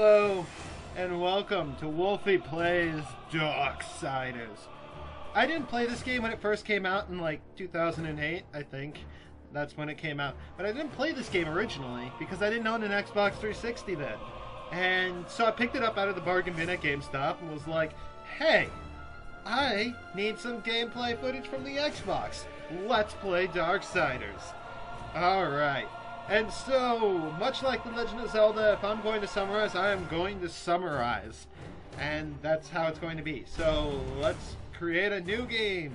Hello, and welcome to Wolfy Plays Darksiders. I didn't play this game when it first came out in like 2008, I think. That's when it came out. But I didn't play this game originally because I didn't own an Xbox 360 then. And so I picked it up out of the bargain bin at GameStop and was like, hey, I need some gameplay footage from the Xbox. Let's play Darksiders. Alright. And so, much like The Legend of Zelda, if I'm going to summarize, I am going to summarize. And that's how it's going to be. So, let's create a new game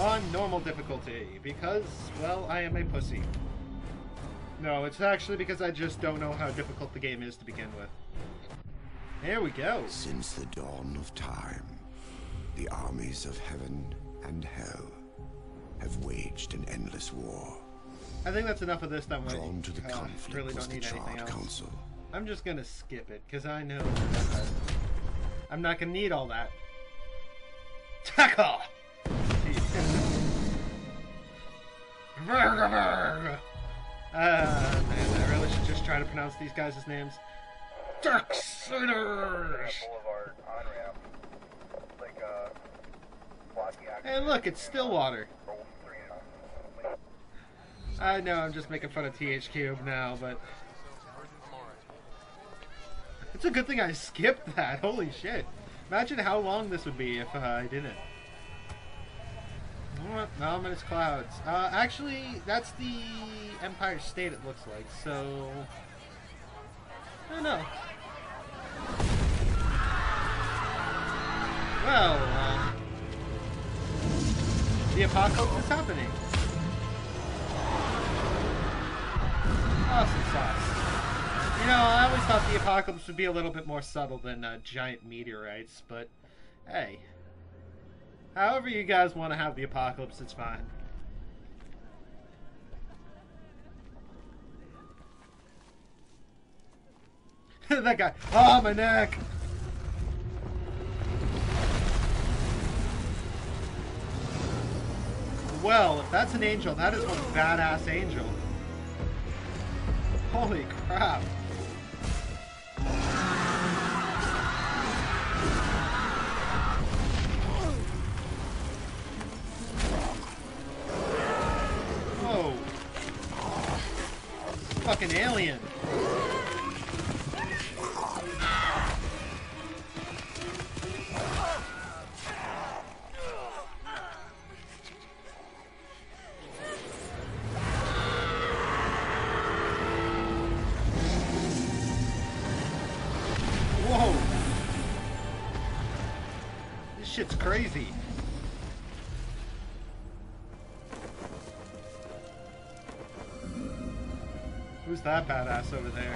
on normal difficulty. Because, well, I am a pussy. No, it's actually because I just don't know how difficult the game is to begin with. Here we go. Since the dawn of time, the armies of heaven and hell have waged an endless war. I think that's enough of this. That drawn to the conflict really don't need anything else. Council. I'm just gonna skip it because I know I'm not gonna need all that. Tackle. Man, I really should just try to pronounce these guys' names. Darksiders. And look, it's Stillwater. I know I'm just making fun of THQ now, but it's a good thing I skipped that. Holy shit! Imagine how long this would be if I didn't. Ominous clouds. Actually, that's the Empire State. It looks like. So I don't know. Well, the apocalypse is happening. Awesome sauce. You know, I always thought the apocalypse would be a little bit more subtle than giant meteorites, but hey. However you guys want to have the apocalypse, it's fine. That guy. Oh, my neck! Well, if that's an angel, that is one badass angel. Holy crap. Whoa. Fucking alien. Shit's crazy. Who's that badass over there?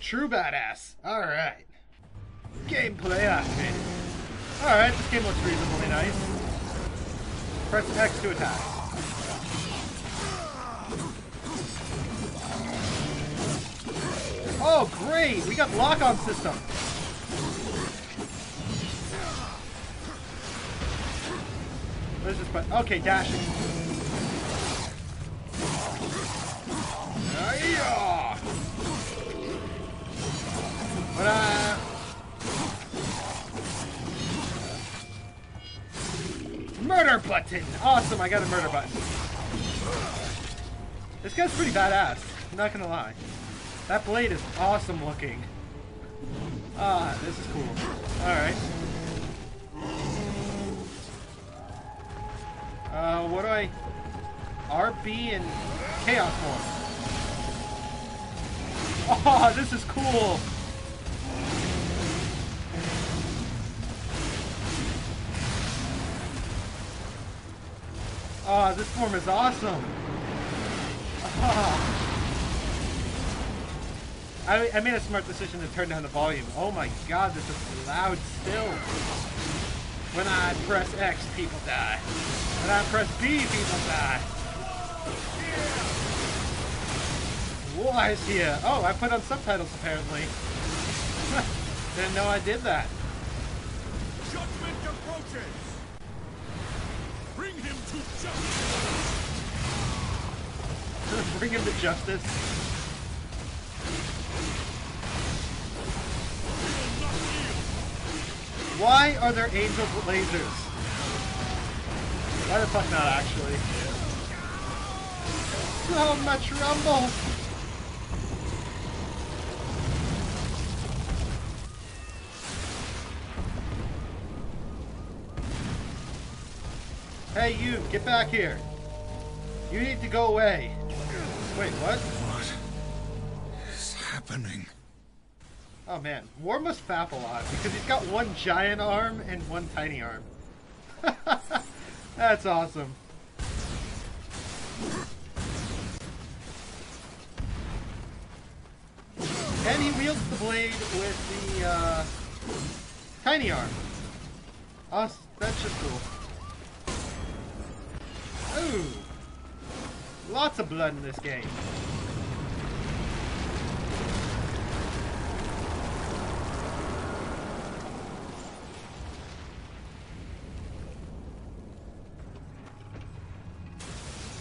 True badass. All right. Gameplay activated. All right, this game looks reasonably nice. Press X to attack. Oh, great! We got lock-on system! What is this button? Okay, dash it. Hi-yah! Ta-da! Murder button! Awesome, I got a murder button. This guy's pretty badass, I'm not gonna lie. That blade is awesome looking. Ah, this is cool. Alright. What do I... RB and Chaos Form. Oh, this is cool! Ah, this form is awesome! Ah. I made a smart decision to turn down the volume. Oh my god, this is loud still. When I press X, people die. When I press B, people die. Why is here? Oh, I put on subtitles apparently. Didn't know I did that. Judgment approaches. Bring him to justice. Bring him to justice. Why are there angels with lasers? Why the fuck not, actually? So much rumble! Hey, you! Get back here! You need to go away! Wait, what? What is happening? Oh man, War must fap a lot because he's got one giant arm and one tiny arm. That's awesome. And he wields the blade with the tiny arm. Oh, that's just cool. Ooh, lots of blood in this game.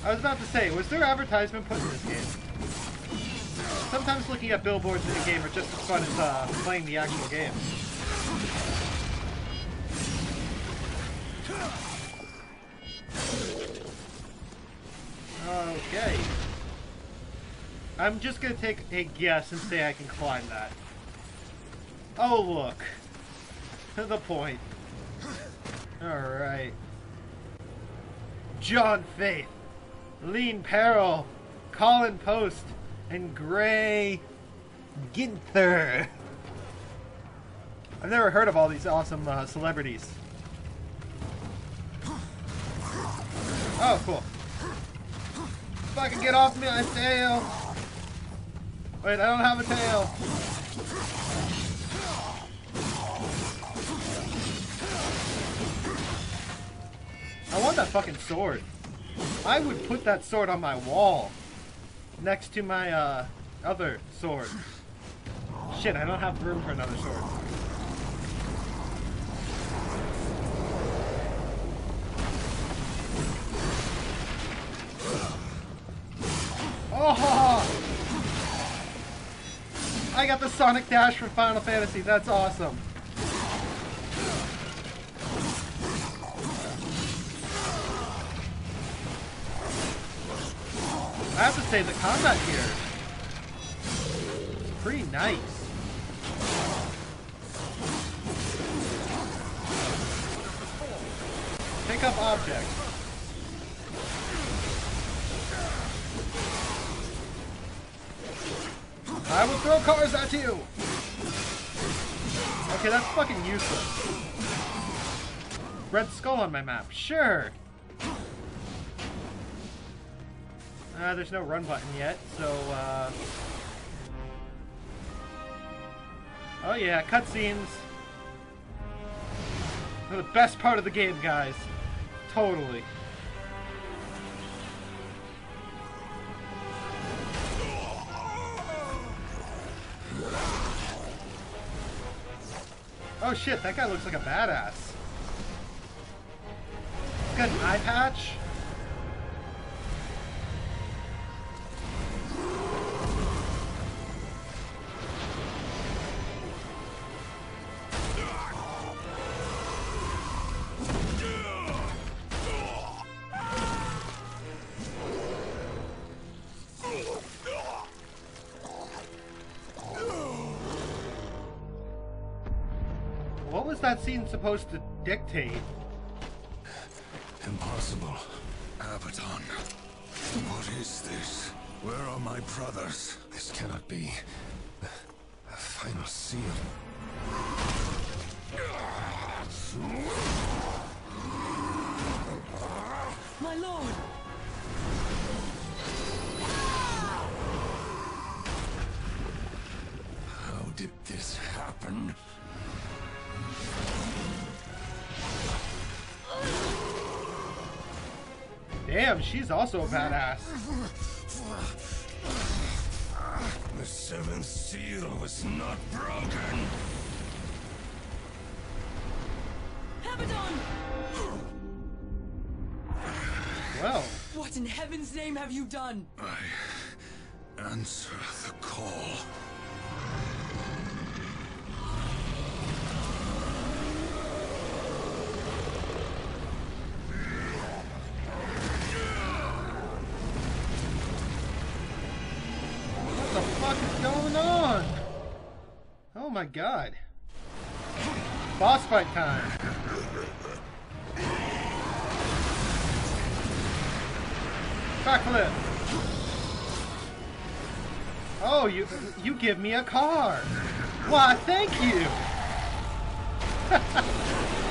I was about to say, was there advertisement put in this game? Sometimes looking at billboards in a game are just as fun as playing the actual game. Okay. I'm just gonna take a guess and say I can climb that. Oh look. To the point. Alright. John Faith. Lean Peril, Colin Post, and Gray Ginther. I've never heard of all these awesome celebrities. Oh, cool. Fucking get off my tail! Wait, I don't have a tail. I want that fucking sword. I would put that sword on my wall next to my other sword. Shit, I don't have room for another sword. Oh! I got the Sonic Dash from Final Fantasy. That's awesome. I have to say, the combat here is pretty nice. Pick up object. I will throw cars at you! Okay, that's fucking useless. Red Skull on my map, sure! There's no run button yet, so, oh yeah, cutscenes. They're the best part of the game, guys. Totally. Oh shit, that guy looks like a badass. He's got an eye patch. That scene's supposed to dictate. Impossible. Abaddon. What is this? Where are my brothers? This cannot be. The final seal. My lord. How did this happen? Damn, she's also a badass. The seventh seal was not broken. Abaddon! What in heaven's name have you done? I answer the call. What the fuck is going on? Oh my god. Boss fight time. Backflip. Oh, you give me a car. Why, thank you.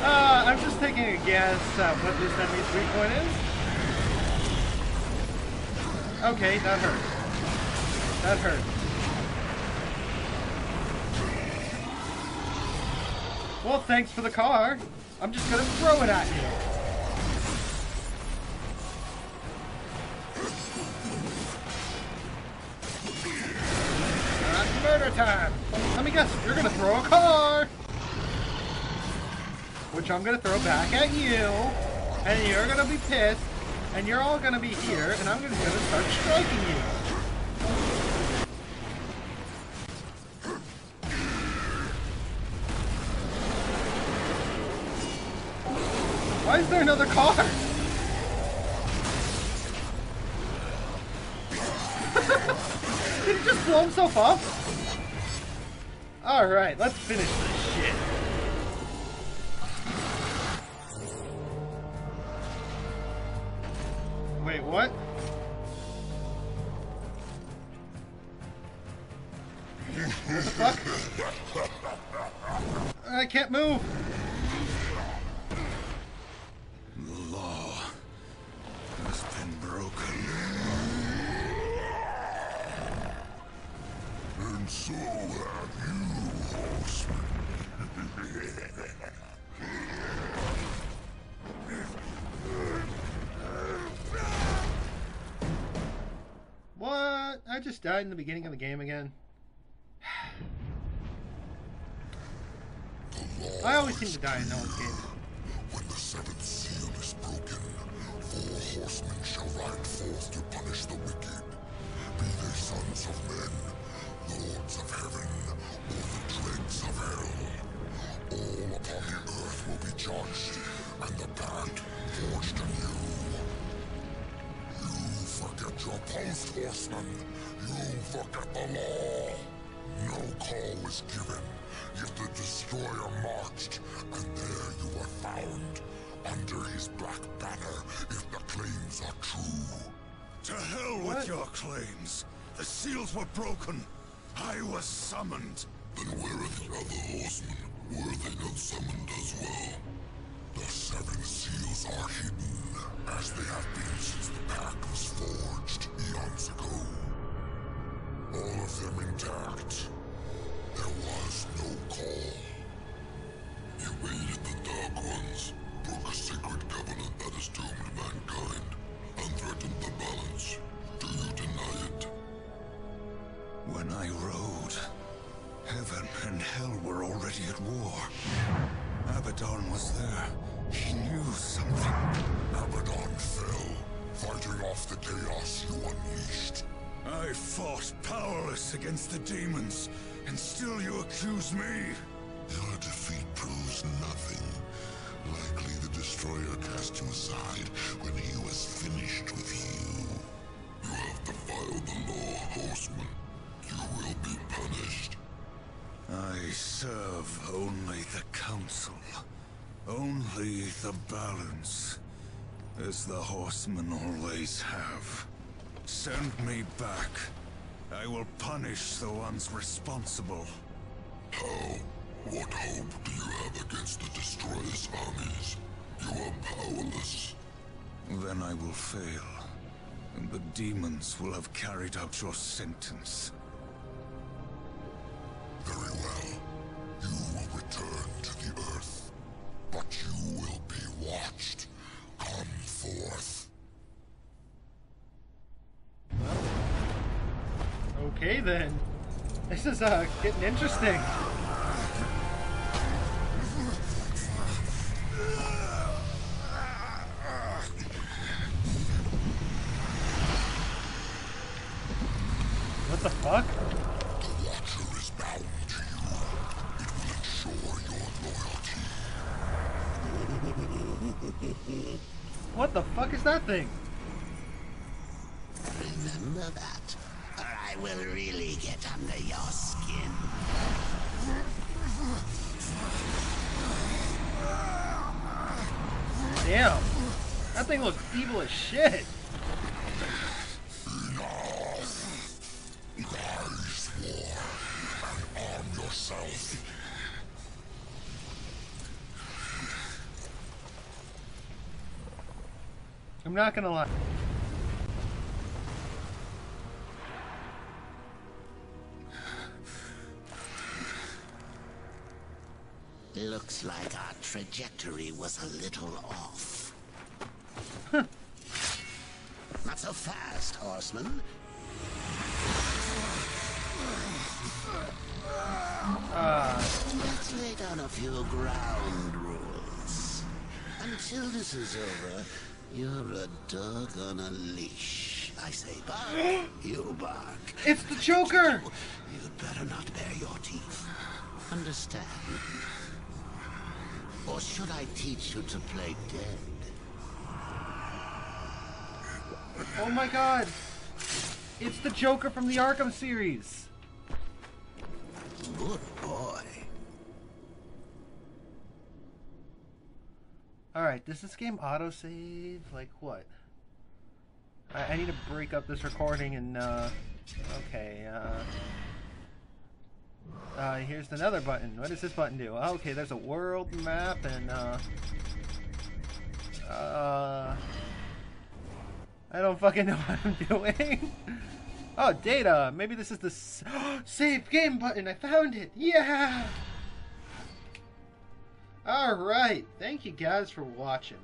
I'm just taking a guess what this enemy's weak point is. Okay, that hurt. That hurt. Well, thanks for the car. I'm just gonna throw it at you. Not murder time. Let me guess, you're gonna throw a car. Which I'm gonna throw back at you. And you're gonna be pissed. And you're all gonna be here. And I'm just gonna start striking you. Why is there another car? Did he just blow himself up? Alright, let's finish this shit. Wait, what? What the fuck? I can't move! So have you, horseman. What? I just died in the beginning of the game again. I always seem to die in no one's game. When the seventh seal is broken, four horsemen shall ride forth to punish the wicked, be they sons of men, lords of heaven, or the dregs of hell. All upon the earth will be judged, and the pact forged anew. You forget your post, horseman. You forget the law. No call was given, yet the destroyer marched, and there you were found, under his black banner, if the claims are true. To hell with your claims. The seals were broken. I was summoned. Then where are the other horsemen? Were they not summoned as well? The seven seals are hidden, as they have been since the pact was forged eons ago. All of them intact. There was no call. You aided the Dark Ones, broke a sacred covenant that has doomed mankind, and threatened the balance. Do you deny it? When I rode, heaven and hell were already at war. Abaddon was there. He knew something. Abaddon fell, fighting off the chaos you unleashed. I fought powerless against the demons, and still you accuse me. Your defeat proves nothing. Likely the destroyer cast you aside when he was finished with you. You have defiled the law, horseman. You will be punished. I serve only the council. Only the balance. As the horsemen always have. Send me back. I will punish the ones responsible. How? What hope do you have against the destroyer's armies? You are powerless. Then I will fail. And the demons will have carried out your sentence. Very well. You will return to the earth, but you will be watched. Come forth. Okay then. This is getting interesting. What the fuck? The Watcher is bound to you. It will ensure your loyalty. What the fuck is that thing? Remember that, or I will really get under your skin. Damn, that thing looks evil as shit. Enough. I swore and arm yourself. I'm not gonna lie. Looks like our trajectory was a little off. Huh. Not so fast, horseman. Let's lay down a few ground rules. Until this is over, you're a dog on a leash. I say bark, you bark. It's the Joker! You'd better not bare your teeth. Understand? Or should I teach you to play dead? Oh my god! It's the Joker from the Arkham series! Good boy. Alright, does this game autosave? Like what? I need to break up this recording and here's another button. What does this button do? Oh, okay, there's a world map and, I don't fucking know what I'm doing. Oh, data! Maybe this is the save game button! I found it! Yeah! Alright, thank you guys for watching.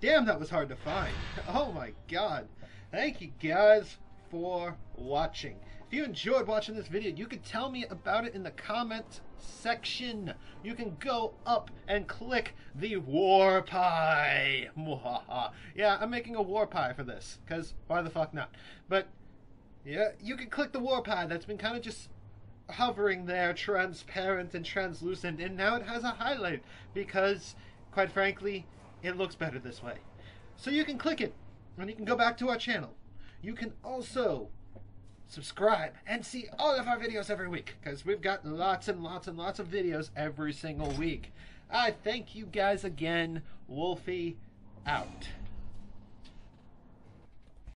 Damn, that was hard to find. Oh my god. Thank you guys for watching. If you enjoyed watching this video, you can tell me about it in the comment section. You can go up and click the war pie. Yeah, I'm making a war pie for this, because why the fuck not? But, yeah, you can click the war pie. That's been kind of just hovering there, transparent and translucent, and now it has a highlight, because, quite frankly, it looks better this way. So you can click it, and you can go back to our channel. You can also subscribe and see all of our videos every week, because we've got lots and lots and lots of videos every single week. I thank you guys again. Wolfy out.